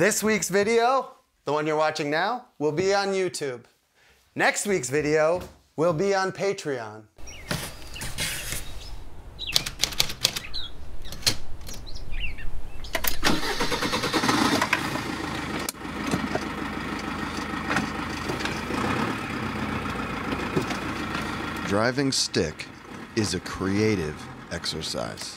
This week's video, the one you're watching now, will be on YouTube. Next week's video will be on Patreon. Driving stick is a creative exercise.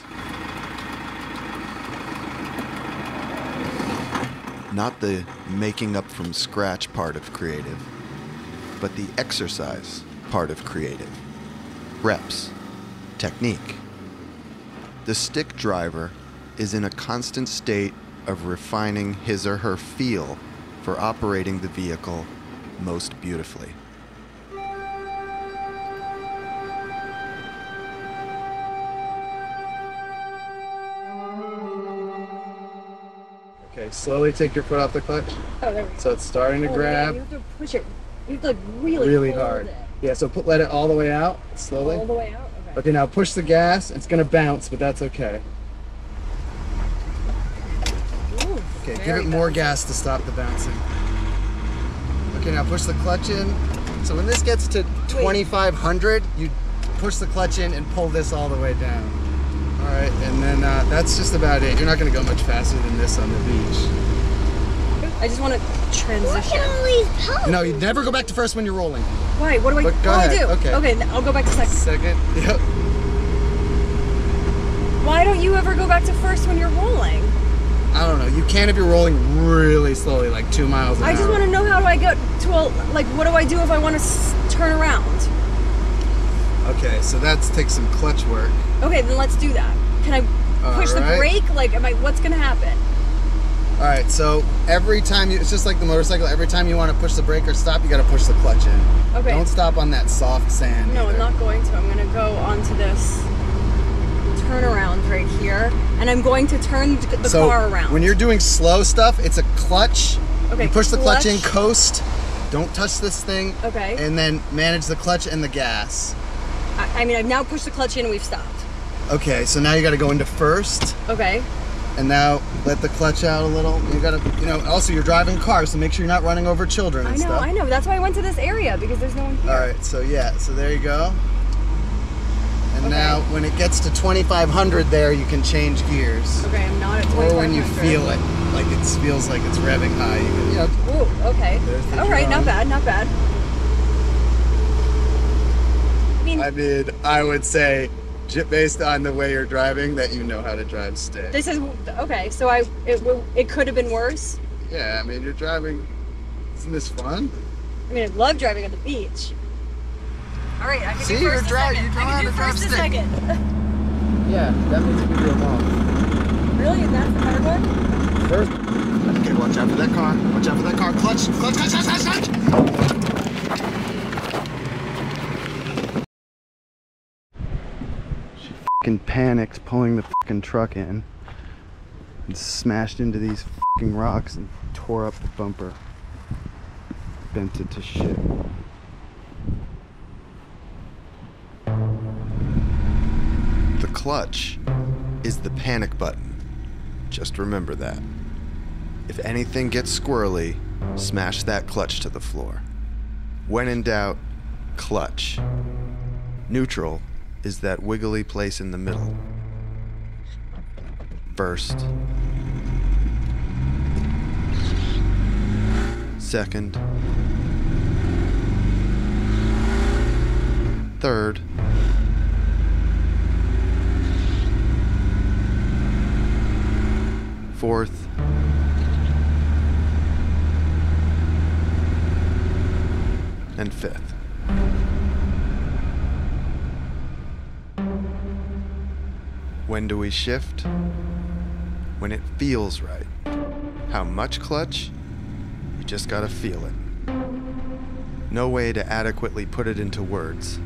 Not the making up from scratch part of creative, but the exercise part of creative. Reps, technique. The stick driver is in a constant state of refining his or her feel for operating the vehicle most beautifully. Okay, slowly take your foot off the clutch. Oh, there we go. So it's starting to grab. Yeah, you have to push it. You have to like really hard. It. Yeah, so let it all the way out, slowly. All the way out? Okay. Okay, now push the gas. It's going to bounce, but that's okay. Ooh, okay, give it more gas to stop the bouncing. Okay, now push the clutch in. So when this gets to 2,500, you push the clutch in and pull this all the way down. All right, and then that's just about it. You're not going to go much faster than this on the beach. I just want to transition. No, you never go back to first when you're rolling. Why? What do I do? Okay. Okay, I'll go back to second. Second, yep. Why don't you ever go back to first when you're rolling? I don't know. You can if you're rolling really slowly, like 2 miles an hour. I just want to know how do I get to a, like, what do I do if I want to turn around? Okay, so that's take some clutch work. Okay, then let's do that. Can I push the brake? Like, what's gonna happen? All right, so every time it's just like the motorcycle. Every time you want to push the brake or stop, you got to push the clutch in. Okay. Don't stop on that soft sand. No, either. I'm not going to. I'm gonna go onto this turnaround right here, and I'm going to turn the car around. When you're doing slow stuff, it's a clutch. Okay. You push the clutch in, coast. Don't touch this thing. Okay. And then manage the clutch and the gas. I mean, I've now pushed the clutch in and we've stopped. Okay, so now you gotta go into first. Okay. And now let the clutch out a little. You gotta, you know, also you're driving cars, so make sure you're not running over children and stuff. I know, that's why I went to this area, because there's no one here. All right, so yeah, so there you go. And now when it gets to 2,500 there, you can change gears. Okay, I'm not at 2,500. Or when you feel it, like it feels like it's revving high. You can, you know, ooh, okay. All right, not bad, not bad. I mean, I would say, based on the way you're driving, that you know how to drive stick. This is, okay, so it could have been worse? Yeah, I mean, you're driving, isn't this fun? I mean, I love driving at the beach. All right, I can do first and second. See, you know how to drive stick. Yeah, that means you can do them all. Really, is that the hard one? First. Okay, watch out for that car, watch out for that car. Clutch, clutch, clutch, clutch, clutch, clutch. Panicked pulling the fucking truck in and smashed into these fucking rocks and tore up the bumper, bent it to shit. The clutch is the panic button. Just remember that. If anything gets squirrely, smash that clutch to the floor. When in doubt, clutch. Neutral is that wiggly place in the middle. First. Second. Third. Fourth. And fifth. When do we shift? When it feels right. How much clutch? You just gotta feel it. No way to adequately put it into words.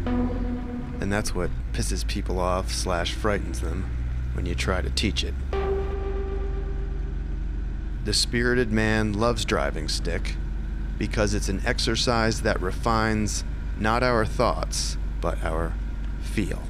And that's what pisses people off / frightens them when you try to teach it. The Spirited Man loves driving stick because it's an exercise that refines not our thoughts, but our feel.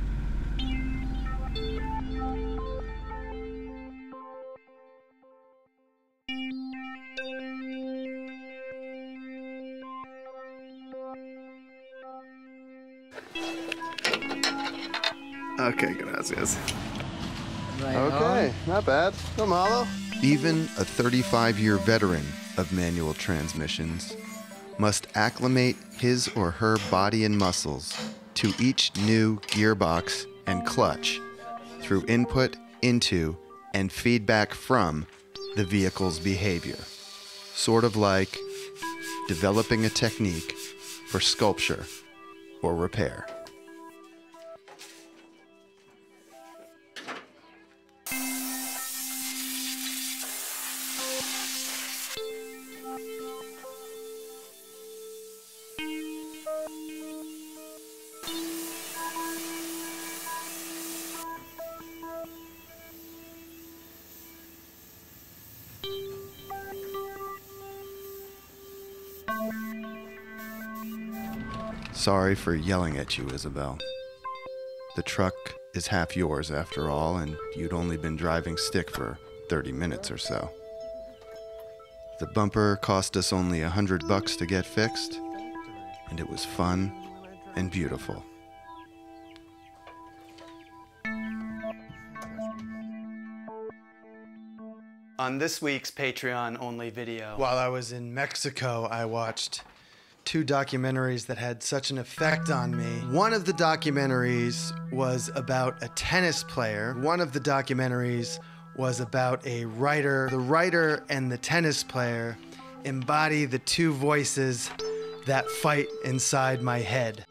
Okay, gracias. Right okay, on. Not bad. No malo. Even a 35-year veteran of manual transmissions must acclimate his or her body and muscles to each new gearbox and clutch through input into and feedback from the vehicle's behavior. Sort of like developing a technique for sculpture or repair. Sorry for yelling at you, Isabel. The truck is half yours after all, and you'd only been driving stick for 30 minutes or so. The bumper cost us only $100 to get fixed, and it was fun and beautiful. On this week's Patreon-only video... While I was in Mexico, I watched two documentaries that had such an effect on me. One of the documentaries was about a tennis player. One of the documentaries was about a writer. The writer and the tennis player embody the two voices that fight inside my head.